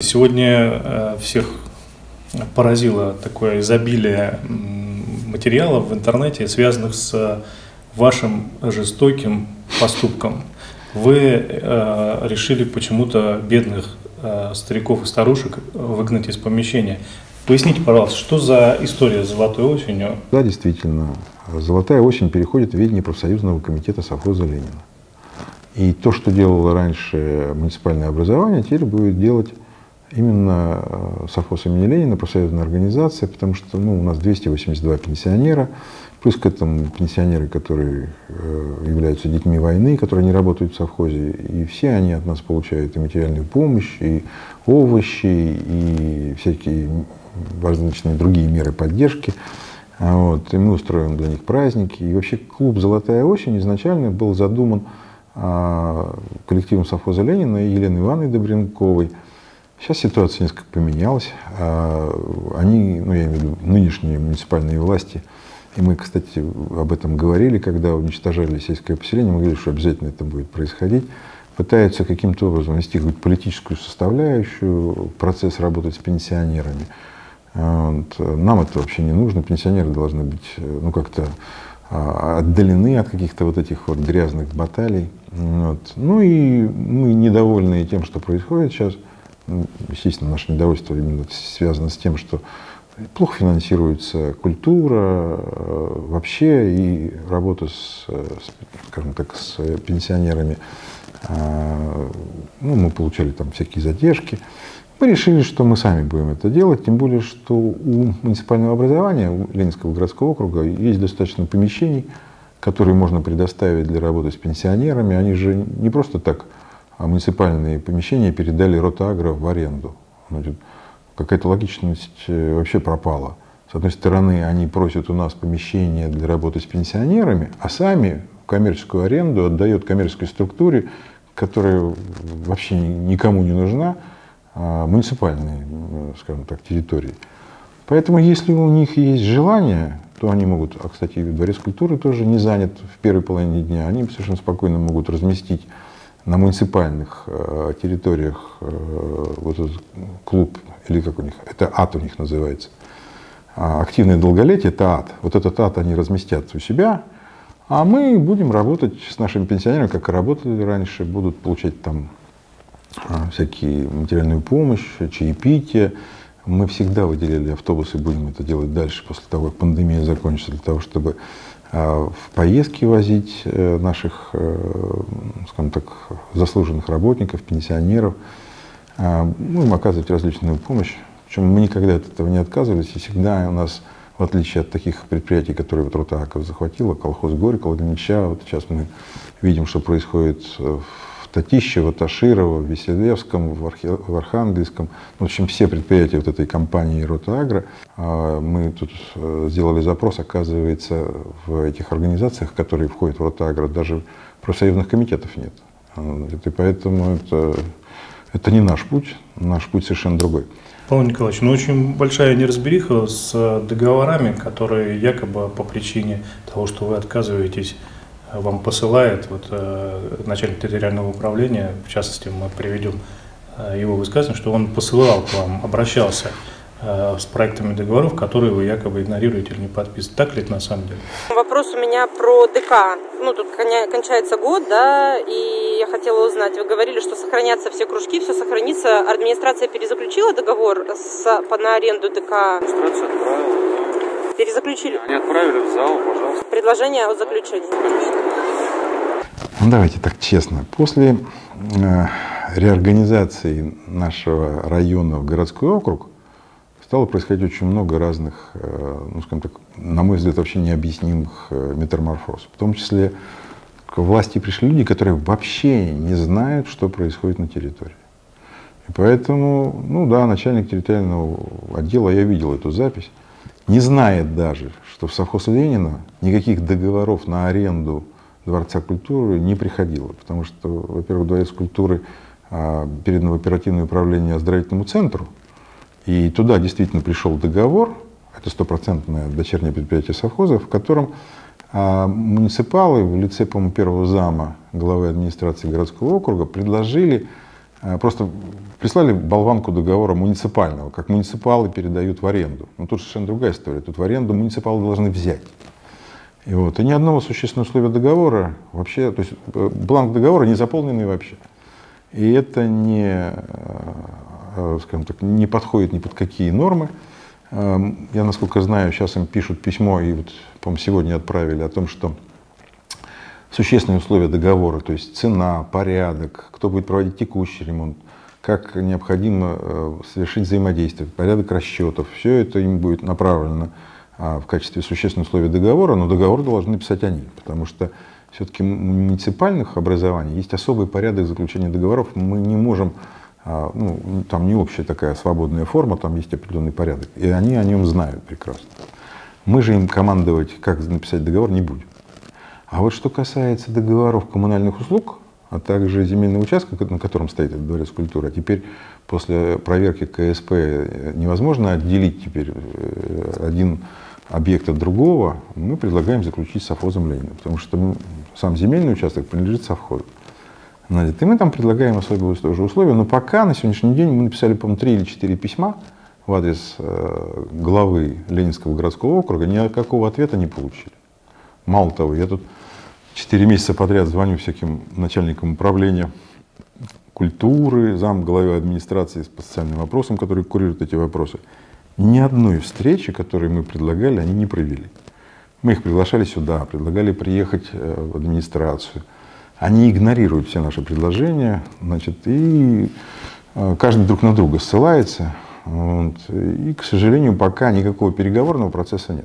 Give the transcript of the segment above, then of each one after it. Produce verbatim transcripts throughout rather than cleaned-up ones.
Сегодня всех поразило такое изобилие материалов в интернете, связанных с вашим жестоким поступком. Вы решили почему-то бедных стариков и старушек выгнать из помещения. Поясните, пожалуйста, что за история с «Золотой осенью»? Да, действительно, «Золотая осень» переходит в ведение профсоюзного комитета совхоза Ленина. И то, что делало раньше муниципальное образование, теперь будет делать именно совхоз имени Ленина, профсоюзная организация, потому что ну, у нас двести восемьдесят два пенсионера, плюс к этому пенсионеры, которые являются детьми войны, которые не работают в совхозе, и все они от нас получают и материальную помощь, и овощи, и всякие различные другие меры поддержки. Вот. И мы устроим для них праздники. И вообще клуб «Золотая осень» изначально был задуман коллективом совхоза Ленина и Елены Ивановны Добренковой. Сейчас ситуация несколько поменялась. Они, ну я имею в виду нынешние муниципальные власти, и мы, кстати, об этом говорили, когда уничтожали сельское поселение, мы говорили, что обязательно это будет происходить, пытаются каким-то образом вести политическую составляющую, процесс работать с пенсионерами. Вот. Нам это вообще не нужно, пенсионеры должны быть, ну как-то отдалены от каких-то вот этих вот грязных баталий. Вот. Ну и мы недовольны тем, что происходит сейчас. Естественно, наше недовольство именно связано с тем, что плохо финансируется культура вообще и работа с, скажем так, с пенсионерами. Ну, мы получали там всякие задержки. Мы решили, что мы сами будем это делать, тем более, что у муниципального образования, у Ленинского городского округа есть достаточно помещений, которые можно предоставить для работы с пенсионерами. Они же не просто так муниципальные помещения передали Ротагро в аренду. Какая-то логичность вообще пропала. С одной стороны, они просят у нас помещение для работы с пенсионерами, а сами коммерческую аренду отдают коммерческой структуре, которая вообще никому не нужна, муниципальные, скажем так, территории. Поэтому, если у них есть желание, то они могут, а, кстати, дворец культуры тоже не занят в первой половине дня, они совершенно спокойно могут разместить на муниципальных территориях вот этот клуб, или как у них, это ад у них называется, активное долголетие, это ад. Вот этот ад они разместят у себя, а мы будем работать с нашими пенсионерами, как и работали раньше, будут получать там всякие материальную помощь, чаепитие. Мы всегда выделяли автобусы, будем это делать дальше, после того, как пандемия закончится, для того, чтобы в поездки возить наших, скажем так, заслуженных работников, пенсионеров, будем оказывать различную помощь. Причем мы никогда от этого не отказывались, и всегда у нас, в отличие от таких предприятий, которые вот Ротагро захватила, колхоз Горького, Ленича, вот сейчас мы видим, что происходит в Татищева, Тащирова, в Веселевском, в Архангельском. В общем, все предприятия вот этой компании «Ротагро». Мы тут сделали запрос, оказывается, в этих организациях, которые входят в «Ротагро», даже профсоюзных комитетов нет. И поэтому это, это не наш путь, наш путь совершенно другой. Павел Николаевич, ну очень большая неразбериха с договорами, которые якобы по причине того, что вы отказываетесь, вам посылает вот, э, начальник территориального управления, в частности, мы приведем э, его высказывание, что он посылал к вам, обращался э, с проектами договоров, которые вы якобы игнорируете или не подписываете. Так ли это на самом деле? Вопрос у меня про ДК. Ну, тут кончается год, да, и я хотела узнать, вы говорили, что сохранятся все кружки, все сохранится. Администрация перезаключила договор с, по, на аренду ДК? Администрация отправила. Перезаключили? Они отправили в зал, пожалуйста. Предложение о заключении. Ну, давайте так честно. После э, реорганизации нашего района в городской округ стало происходить очень много разных, э, ну, скажем так, на мой взгляд, вообще необъяснимых э, метаморфоз. В том числе к власти пришли люди, которые вообще не знают, что происходит на территории. И поэтому, ну да, начальник территориального отдела, я видел эту запись, не знает даже, что в совхоз Ленина никаких договоров на аренду Дворца культуры не приходило. Потому что, во-первых, Дворец культуры передан в оперативное управление оздоровительному центру. И туда действительно пришел договор, это стопроцентное дочернее предприятие совхоза, в котором муниципалы в лице, по-моему, первого зама главы администрации городского округа предложили Просто прислали болванку договора муниципального, как муниципалы передают в аренду. Но тут совершенно другая история. Тут в аренду муниципалы должны взять. И, вот, и ни одного существенного условия договора вообще, то есть бланк договора не заполненный вообще. И это не, скажем так, не подходит ни под какие нормы. Я, насколько знаю, сейчас им пишут письмо, и вот, по-моему, сегодня отправили о том, что существенные условия договора, то есть цена, порядок, кто будет проводить текущий ремонт, как необходимо совершить взаимодействие, порядок расчетов, все это им будет направлено в качестве существенных условий договора, но договор должны писать они, потому что все-таки муниципальных образований есть особый порядок заключения договоров, мы не можем, ну, там не общая такая свободная форма, там есть определенный порядок, и они о нем знают прекрасно. Мы же им командовать, как написать договор, не будем. А вот что касается договоров коммунальных услуг, а также земельного участка, на котором стоит этот дворец культуры, а теперь после проверки ка эс пэ невозможно отделить теперь один объект от другого, мы предлагаем заключить с совхозом Ленина, потому что сам земельный участок принадлежит совхозу. И мы там предлагаем особые тоже условия, но пока на сегодняшний день мы написали, по-моему, три или четыре письма в адрес главы Ленинского городского округа, никакого ответа не получили. Мало того, я тут четыре месяца подряд звоню всяким начальникам управления культуры, зам главе администрации по социальным вопросам, которые курируют эти вопросы. Ни одной встречи, которую мы предлагали, они не провели. Мы их приглашали сюда, предлагали приехать в администрацию. Они игнорируют все наши предложения, значит, и каждый друг на друга ссылается. Вот, и, к сожалению, пока никакого переговорного процесса нет.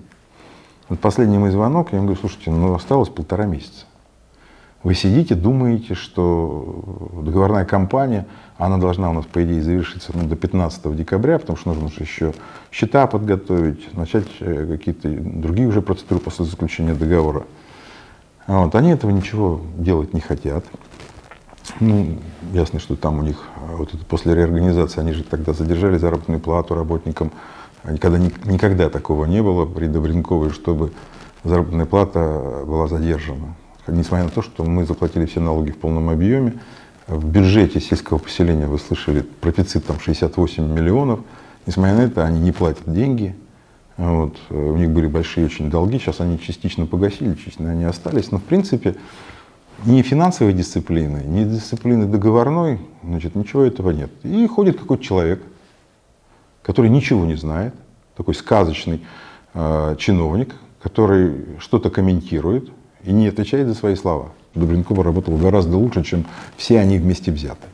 Вот последний мой звонок, я им говорю: слушайте, ну осталось полтора месяца. Вы сидите, думаете, что договорная кампания, она должна у нас, по идее, завершиться, ну, до пятнадцатого декабря, потому что нужно же еще счета подготовить, начать какие-то другие уже процедуры после заключения договора. Вот, они этого ничего делать не хотят. Ну, ясно, что там у них вот это после реорганизации, они же тогда задержали заработную плату работникам. Никогда, никогда такого не было при Добренковой, чтобы заработная плата была задержана. Несмотря на то, что мы заплатили все налоги в полном объеме. В бюджете сельского поселения, вы слышали, профицит там шестьдесят восемь миллионов. Несмотря на это, они не платят деньги. Вот. У них были большие очень долги, сейчас они частично погасили, частично они остались. Но в принципе ни финансовой дисциплины, ни дисциплины договорной, значит, ничего этого нет. И ходит какой-то человек, который ничего не знает, такой сказочный э, чиновник, который что-то комментирует и не отвечает за свои слова. Добренкова работала гораздо лучше, чем все они вместе взяты.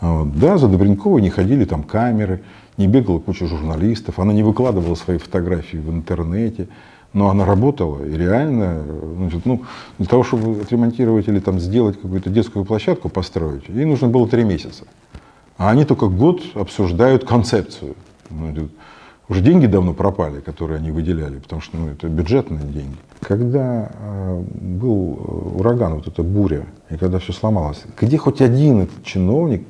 Вот. Да, за Добренковой не ходили там камеры, не бегала куча журналистов, она не выкладывала свои фотографии в интернете, но она работала и реально, значит, ну, для того, чтобы отремонтировать или там сделать какую-то детскую площадку, построить, ей нужно было три месяца. А они только год обсуждают концепцию. Ну, уже деньги давно пропали, которые они выделяли, потому что, ну, это бюджетные деньги. Когда э, был ураган, вот эта буря, и когда все сломалось, где хоть один этот чиновник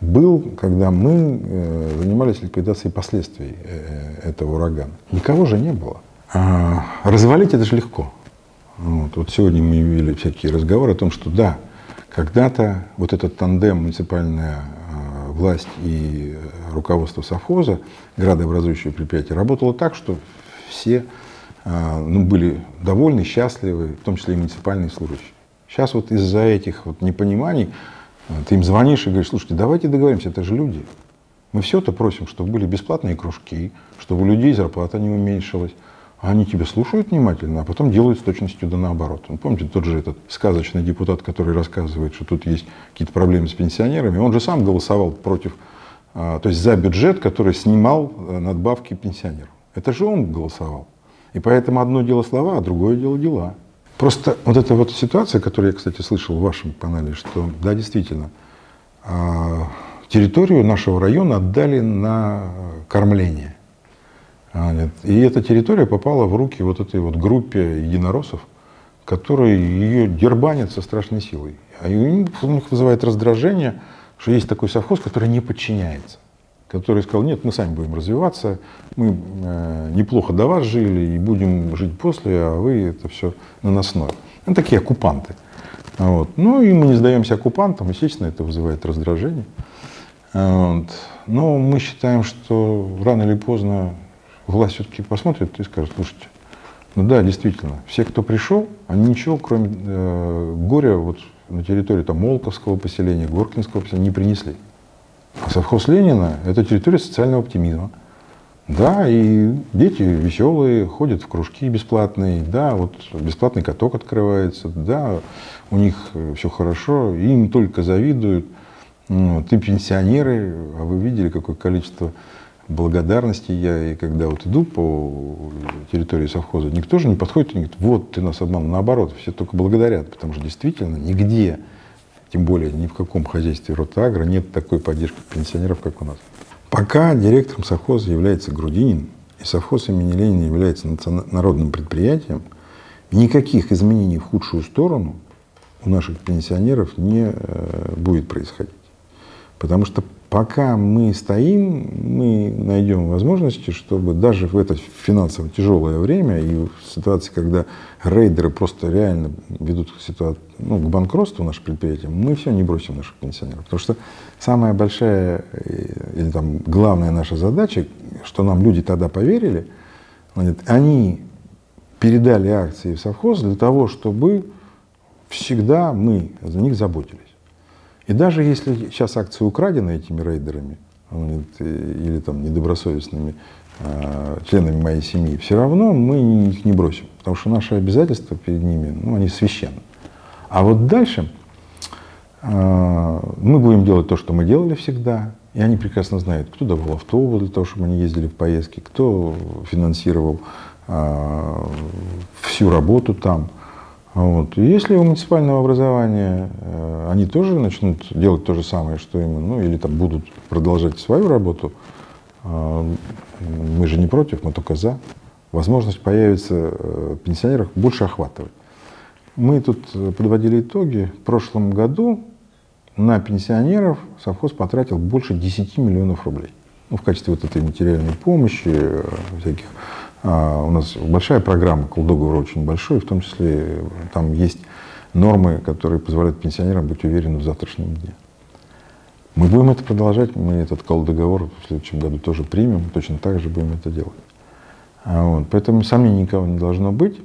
был, когда мы э, занимались ликвидацией последствий э, этого урагана? Никого же не было. А, развалить это же легко. Вот, вот сегодня мы вели всякие разговоры о том, что да, когда-то вот этот тандем муниципальная власть и руководство совхоза, градообразующее предприятие, работало так, что все, ну, были довольны, счастливы, в том числе и муниципальные служащие. Сейчас вот из-за этих вот непониманий ты им звонишь и говоришь: слушайте, давайте договоримся, это же люди. Мы все-то просим, чтобы были бесплатные кружки, чтобы у людей зарплата не уменьшилась. А они тебя слушают внимательно, а потом делают с точностью да наоборот. Ну, помните, тот же этот сказочный депутат, который рассказывает, что тут есть какие-то проблемы с пенсионерами, он же сам голосовал против, то есть за бюджет, который снимал надбавки пенсионеров. Это же он голосовал. И поэтому одно дело слова, а другое дело дела. Просто вот эта вот ситуация, которую я, кстати, слышал в вашем канале, что да, действительно, территорию нашего района отдали на кормление. И эта территория попала в руки вот этой вот группе единороссов, которые ее дербанят со страшной силой. А у них вызывает раздражение, что есть такой совхоз, который не подчиняется, который сказал: нет, мы сами будем развиваться, мы э, неплохо до вас жили и будем жить после, а вы это все наносное. Ну, такие оккупанты. Вот. Ну и мы не сдаемся оккупантам, естественно, это вызывает раздражение. Вот. Но мы считаем, что рано или поздно власть все-таки посмотрит и скажет: слушайте, ну да, действительно, все, кто пришел, они ничего, кроме э, горя, вот на территории там Молковского поселения, Горкинского поселения, не принесли. А совхоз Ленина – это территория социального оптимизма. Да, и дети веселые, ходят в кружки бесплатные, да, вот бесплатный каток открывается, да, у них все хорошо, им только завидуют. Вот, и пенсионеры, а вы видели, какое количество благодарности я, и когда вот иду по территории совхоза, никто же не подходит и не говорит: вот ты нас обманул, наоборот, все только благодарят, потому что действительно нигде, тем более ни в каком хозяйстве Ротагро, нет такой поддержки пенсионеров, как у нас. Пока директором совхоза является Грудинин, и совхоз имени Ленина является народным предприятием, никаких изменений в худшую сторону у наших пенсионеров не будет происходить. Потому что пока мы стоим, мы найдем возможности, чтобы даже в это финансово тяжелое время и в ситуации, когда рейдеры просто реально ведут к, ситуации, ну, к банкротству наших предприятий, мы все не бросим наших пенсионеров. Потому что самая большая или там главная наша задача, что нам люди тогда поверили, они передали акции в совхоз для того, чтобы всегда мы за них заботились. И даже если сейчас акции украдены этими рейдерами или там недобросовестными а, членами моей семьи, все равно мы их не бросим, потому что наши обязательства перед ними, ну, они священны. А вот дальше а, мы будем делать то, что мы делали всегда, и они прекрасно знают, кто давал автобус для того, чтобы они ездили в поездки, кто финансировал а, всю работу там. Вот. Если у муниципального образования э, они тоже начнут делать то же самое, что и мы, ну, или там будут продолжать свою работу, э, мы же не против, мы только за. Возможность появится э, пенсионеров больше охватывать. Мы тут подводили итоги. В прошлом году на пенсионеров совхоз потратил больше десяти миллионов рублей. Ну, в качестве вот этой материальной помощи, э, всяких. Uh, у нас большая программа, колдоговор очень большой, в том числе там есть нормы, которые позволяют пенсионерам быть уверенным в завтрашнем дне. Мы будем это продолжать, мы этот колдоговор в следующем году тоже примем, точно так же будем это делать. Uh, вот. Поэтому сомнений никого не должно быть,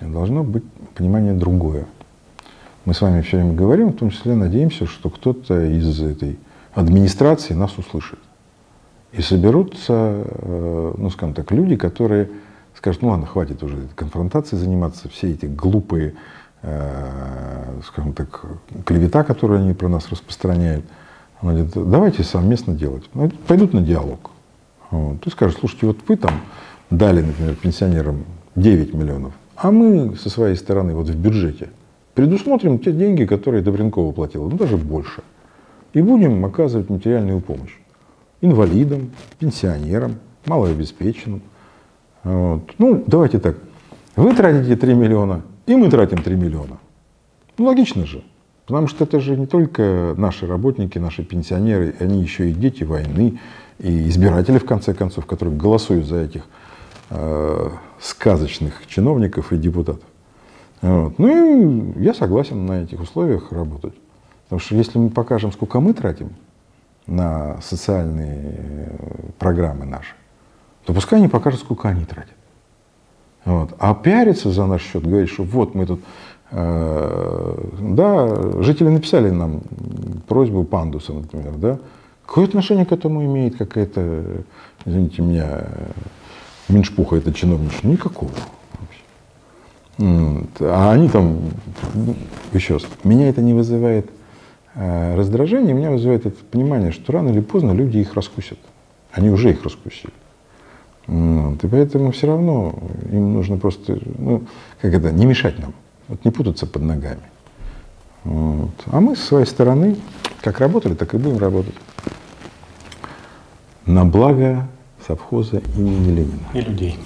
должно быть понимание другое. Мы с вами все время говорим, в том числе надеемся, что кто-то из этой администрации нас услышит. И соберутся, ну, скажем так, люди, которые скажут: ну ладно, хватит уже конфронтации заниматься, все эти глупые, э, скажем так, клевета, которые они про нас распространяют. Она говорит: давайте совместно делать. Пойдут на диалог. Вот. Ты скажешь: слушайте, вот вы там дали, например, пенсионерам девять миллионов, а мы со своей стороны вот в бюджете предусмотрим те деньги, которые Добренкова платила, ну даже больше, и будем оказывать материальную помощь инвалидам, пенсионерам, малообеспеченным. Вот. Ну, давайте так. Вы тратите три миллиона, и мы тратим три миллиона. Ну, логично же. Потому что это же не только наши работники, наши пенсионеры, они еще и дети войны, и избиратели, в конце концов, которые голосуют за этих э, сказочных чиновников и депутатов. Вот. Ну, и я согласен на этих условиях работать. Потому что если мы покажем, сколько мы тратим на социальные программы наши, то пускай они покажут, сколько они тратят. Вот. А пиариться за наш счет, говорить, что вот мы тут... Э, да, жители написали нам просьбу пандуса, например, да? Какое отношение к этому имеет какая-то, извините меня, меньшпуха это чиновничка? Никакого вообще. А они там... Еще раз, меня это не вызывает... Раздражение меня вызывает это понимание, что рано или поздно люди их раскусят. Они уже их раскусили. Вот. И поэтому все равно им нужно просто, ну, как это, не мешать нам, вот не путаться под ногами. Вот. А мы со своей стороны, как работали, так и будем работать. На благо совхоза имени Ленина. И людей.